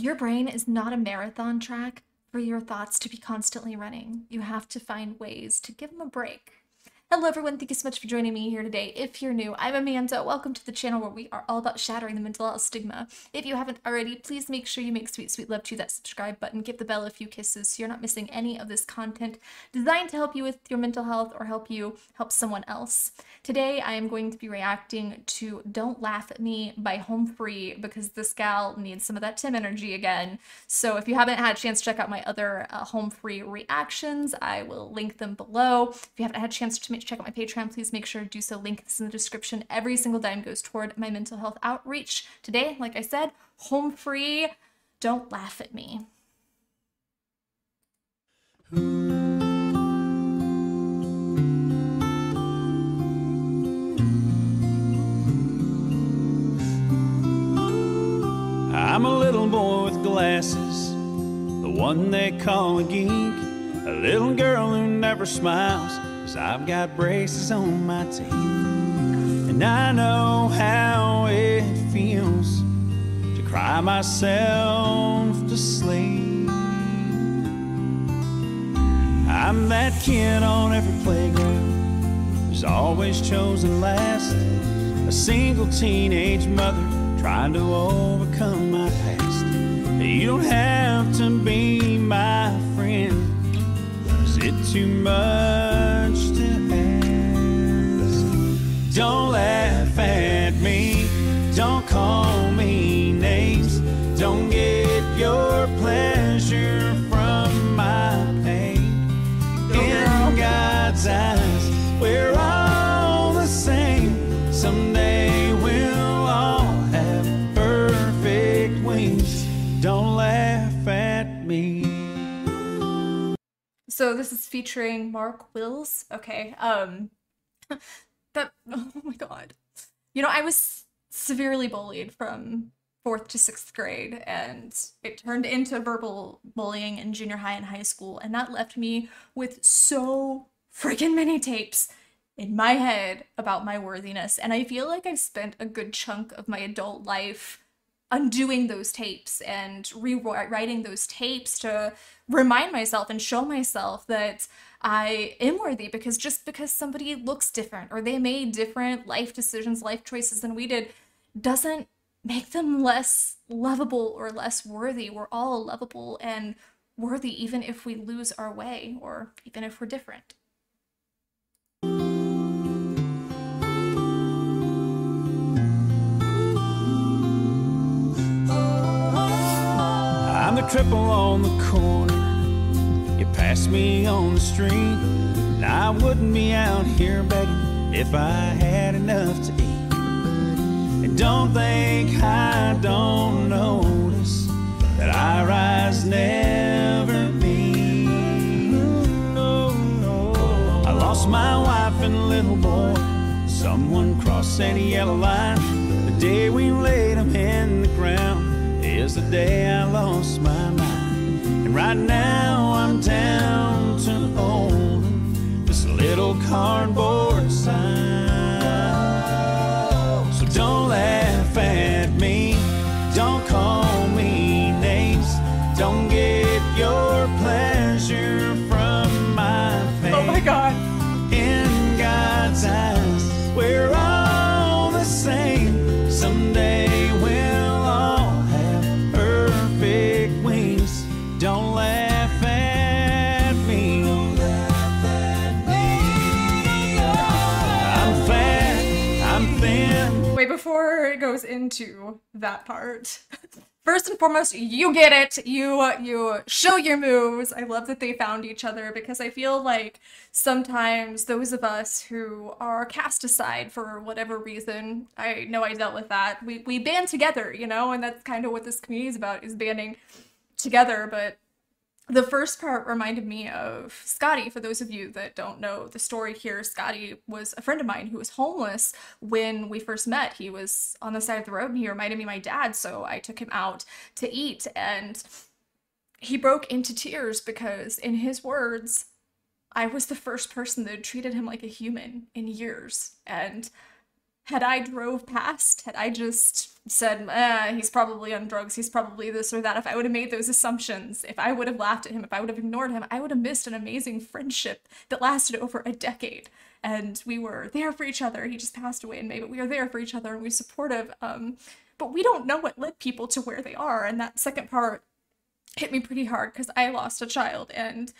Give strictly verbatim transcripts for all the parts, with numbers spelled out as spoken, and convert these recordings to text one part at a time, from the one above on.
Your brain is not a marathon track for your thoughts to be constantly running. You have to find ways to give them a break. Hello everyone, thank you so much for joining me here today. If you're new, I'm Amanda. Welcome to the channel where we are all about shattering the mental health stigma. If you haven't already, please make sure you make sweet, sweet love to that subscribe button. Give the bell a few kisses so you're not missing any of this content designed to help you with your mental health or help you help someone else. Today, I am going to be reacting to Don't Laugh At Me by Home Free because this gal needs some of that Tim energy again. So if you haven't had a chance to check out my other uh, Home Free reactions, I will link them below. If you haven't had a chance to make check out my Patreon, please make sure to do so. Link is in the description. Every single dime goes toward my mental health outreach. Today, like I said, Home Free, Don't Laugh At Me. I'm a little boy with glasses, the one they call a geek, a little girl who never smiles, 'cause I've got braces on my teeth, and I know how it feels to cry myself to sleep. I'm that kid on every playground who's always chosen last, a single teenage mother trying to overcome my past. You don't have to be my friend. Is it too much to ask? Don't laugh at me, don't call me names, don't get your pleasure from my pain. In God's eyes, we're all the same. Someday we'll all have perfect wings. Don't laugh at me. So this is featuring Mark Wills. Okay, um, that, oh my god. You know, I was severely bullied from fourth to sixth grade, and it turned into verbal bullying in junior high and high school, and that left me with so freaking many tapes in my head about my worthiness, and I feel like I've spent a good chunk of my adult life undoing those tapes and rewriting those tapes to remind myself and show myself that I am worthy, because just because somebody looks different or they made different life decisions, life choices than we did, doesn't make them less lovable or less worthy. We're all lovable and worthy even if we lose our way or even if we're different. I'm the cripple on the corner, you pass me on the street, and I wouldn't be out here begging if I had enough to eat. And don't think I don't notice that I rise never be. No, no. I lost my wife and little boy, someone crossed that yellow line. The day we laid him in the ground is the day I lost my mind. And right now I'm down to holding this little cardboard sign. So don't laugh at me, don't call me names, don't get your pleasure from my face. Oh my god. In God's eyes, we're all the same. Someday before it goes into that part. First and foremost, you get it. You you show your moves. I love that they found each other, because I feel like sometimes those of us who are cast aside for whatever reason, I know I dealt with that, we, we band together, you know, and that's kind of what this community is about, is banding together. But the first part reminded me of Scotty. For those of you that don't know the story here, Scotty was a friend of mine who was homeless when we first met. He was on the side of the road and he reminded me of my dad, so I took him out to eat, and he broke into tears because, in his words, I was the first person that had treated him like a human in years, and had I drove past, had I just said, eh, he's probably on drugs, he's probably this or that, if I would have made those assumptions, if I would have laughed at him, if I would have ignored him, I would have missed an amazing friendship that lasted over a decade. And we were there for each other. He just passed away in May, but we were there for each other and we were supportive. Um, but we don't know what led people to where they are. And that second part hit me pretty hard because I lost a child and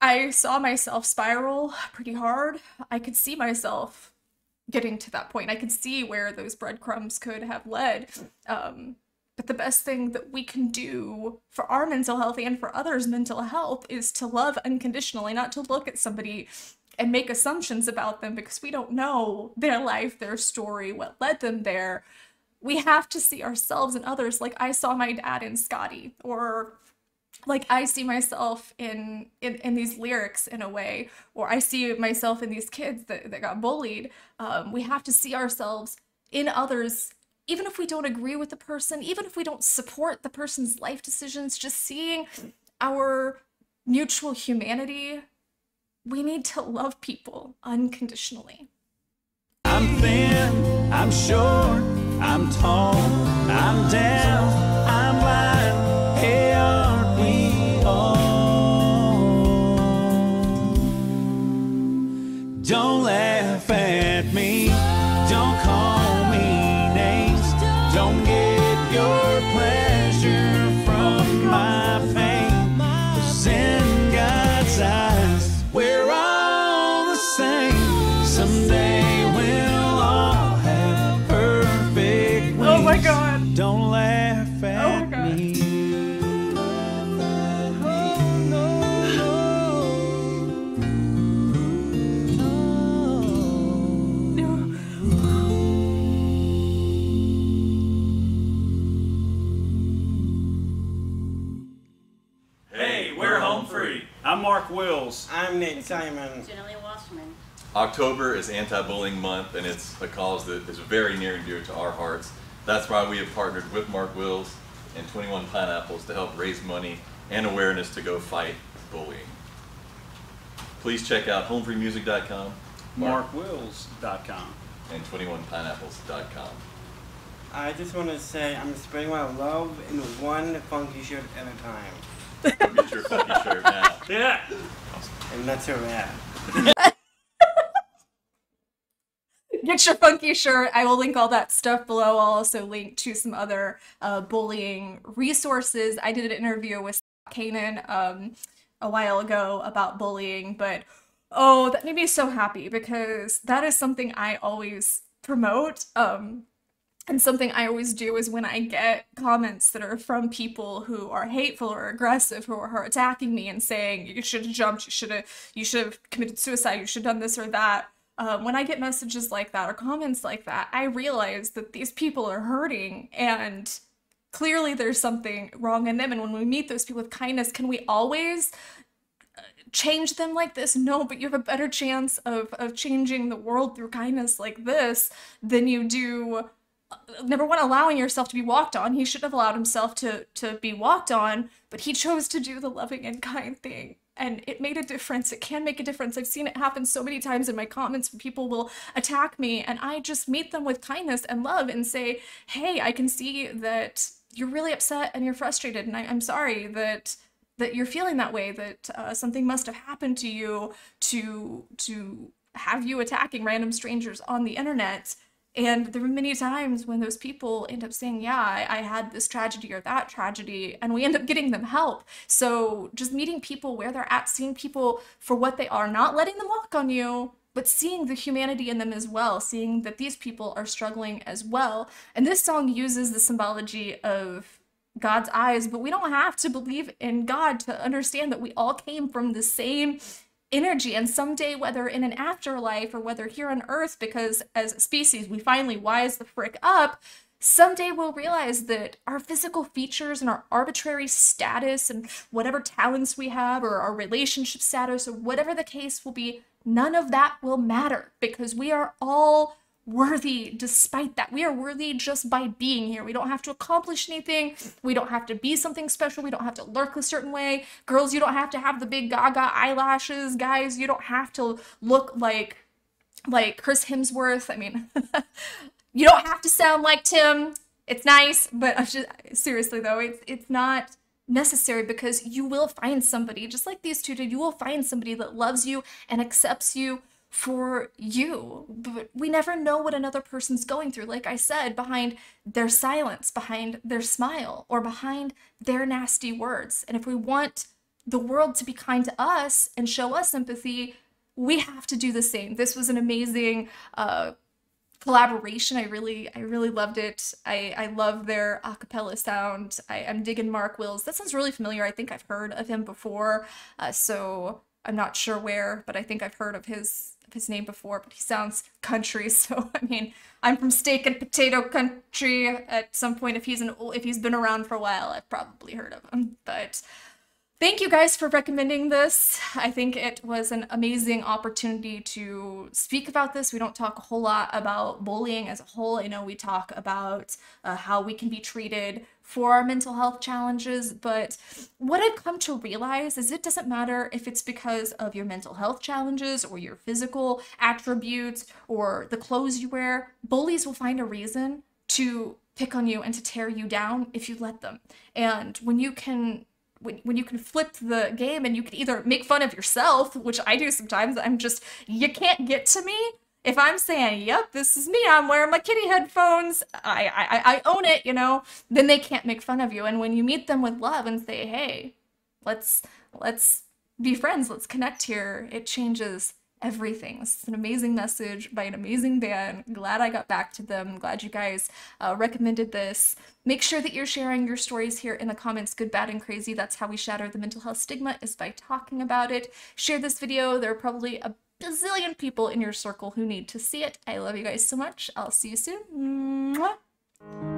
I saw myself spiral pretty hard. I could see myself getting to that point. I could see where those breadcrumbs could have led. Um, but the best thing that we can do for our mental health and for others' mental health is to love unconditionally, not to look at somebody and make assumptions about them because we don't know their life, their story, what led them there. We have to see ourselves and others like I saw my dad in Scotty, or like I see myself in, in, in these lyrics in a way, or I see myself in these kids that, that got bullied. Um, we have to see ourselves in others, even if we don't agree with the person, even if we don't support the person's life decisions, just seeing our mutual humanity. We need to love people unconditionally. I'm thin, I'm short, I'm tall, I'm deaf, I'm blind, hey, aren't we all? Don't laugh at me, don't call me names, don't get your pleasure from my fame, 'cause in God's eyes, we're all the same. Someday we'll all have perfect wings. Oh my God. Don't laugh at oh my me. God. I'm Mark Wills. I'm Nate Simon. Genellia Washman. October is anti-bullying month, and it's a cause that is very near and dear to our hearts. That's why we have partnered with Mark Wills and twenty-one Pineapples to help raise money and awareness to go fight bullying. Please check out home free music dot com, mark wills dot com, and twenty-one pineapples dot com. I just want to say I'm spreading my love in one funky shirt at a time. Go get your funky shirt now. Yeah. And that's your man. Get your funky shirt. I will link all that stuff below. I'll also link to some other uh, bullying resources. I did an interview with Kanan um, a while ago about bullying, but oh, that made me so happy because that is something I always promote. Um, And something I always do is when I get comments that are from people who are hateful or aggressive, who are attacking me and saying, you should have jumped, you should have you should have committed suicide, you should have done this or that. Um, when I get messages like that or comments like that, I realize that these people are hurting and clearly there's something wrong in them. And when we meet those people with kindness, can we always change them like this? No, but you have a better chance of, of changing the world through kindness like this than you do... Number one, allowing yourself to be walked on. He should have allowed himself to to be walked on, but he chose to do the loving and kind thing, and it made a difference. It can make a difference. I've seen it happen so many times in my comments when people will attack me, and I just meet them with kindness and love and say, hey, I can see that you're really upset and you're frustrated, and I, I'm sorry that that you're feeling that way, that uh, something must have happened to you to to have you attacking random strangers on the internet. And there were many times when those people end up saying, yeah, I, I had this tragedy or that tragedy, and we end up getting them help. So just meeting people where they're at, seeing people for what they are, not letting them walk on you, but seeing the humanity in them as well, seeing that these people are struggling as well. And this song uses the symbology of God's eyes, but we don't have to believe in God to understand that we all came from the same energy, and someday, whether in an afterlife or whether here on Earth, because as a species we finally wise the frick up, someday we'll realize that our physical features and our arbitrary status and whatever talents we have or our relationship status or whatever the case will be, none of that will matter, because we are all worthy despite that. We are worthy just by being here. We don't have to accomplish anything. We don't have to be something special. We don't have to look a certain way. Girls, you don't have to have the big gaga eyelashes. Guys, you don't have to look like like Chris Hemsworth. I mean, you don't have to sound like Tim. It's nice, but I'm just, seriously though, it's it's not necessary, because you will find somebody, just like these two did, you will find somebody that loves you and accepts you for you. But we never know what another person's going through, like I said, behind their silence, behind their smile, or behind their nasty words. And if we want the world to be kind to us and show us empathy, we have to do the same. This was an amazing uh collaboration. I really, I really loved it. I, I love their a cappella sound. I, I'm digging Mark Wills. That sounds really familiar. I think I've heard of him before, uh, so I'm not sure where, but I think I've heard of his of his name before, but he sounds country, so I mean, I'm from steak and potato country at some point. If he's an if he's been around for a while, I've probably heard of him, but thank you guys for recommending this. I think it was an amazing opportunity to speak about this. We don't talk a whole lot about bullying as a whole. I know we talk about uh, how we can be treated for our mental health challenges, but what I've come to realize is it doesn't matter if it's because of your mental health challenges or your physical attributes or the clothes you wear. Bullies will find a reason to pick on you and to tear you down if you let them. And when you can When, when you can flip the game and you can either make fun of yourself, which I do sometimes, I'm just, you can't get to me. If I'm saying, yep, this is me, I'm wearing my kitty headphones, I, I, I own it, you know, then they can't make fun of you. And when you meet them with love and say, hey, let's, let's be friends, let's connect here, it changes everything. This is an amazing message by an amazing band. Glad I got back to them. Glad you guys uh, recommended this. Make sure that you're sharing your stories here in the comments, good, bad, and crazy. That's how we shatter the mental health stigma, is by talking about it. Share this video. There are probably a bazillion people in your circle who need to see it. I love you guys so much. I'll see you soon. Mwah.